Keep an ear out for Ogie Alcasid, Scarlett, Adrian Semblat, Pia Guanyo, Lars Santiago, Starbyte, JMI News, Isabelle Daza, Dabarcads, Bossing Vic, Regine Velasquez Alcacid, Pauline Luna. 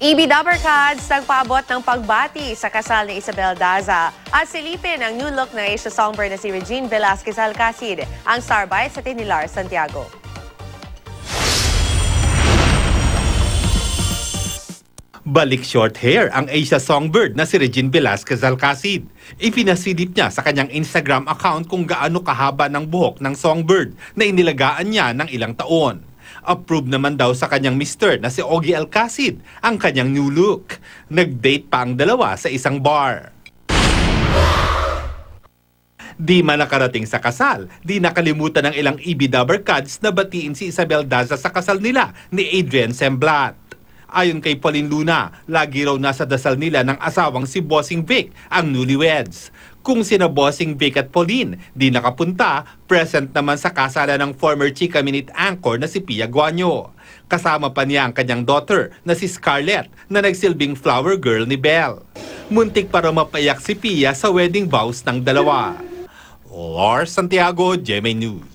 EB Dabarcads nagpaabot ng pagbati sa kasal ni Isabelle Daza at silipin ang new look ng Asia Songbird na si Regine Velasquez Alcacid, ang Starbyte sa ni Lars Santiago. Balik short hair ang Asia Songbird na si Regine Velasquez Alcacid. Ipinasilip niya sa kanyang Instagram account kung gaano kahaba ng buhok ng songbird na inilagaan niya ng ilang taon. Approved naman daw sa kanyang mister na si Ogie Alcasid ang kanyang new look. Nag-date pa ang dalawa sa isang bar. Di man nakarating sa kasal, di nakalimutan ng ilang EB Dabarcads na batiin si Isabelle Daza sa kasal nila ni Adrian Semblat. Ayon kay Pauline Luna, lagi raw nasa dasal nila ng asawang si Bossing Vic, ang newlyweds. Kung sina Bossing Vic at Pauline di nakapunta, present naman sa kasalan ng former Chika Minute anchor na si Pia Guanyo. Kasama pa niya ang kanyang daughter na si Scarlett na nagsilbing flower girl ni Belle. Muntik para mapaiyak si Pia sa wedding vows ng dalawa. Lars Santiago, JMI News.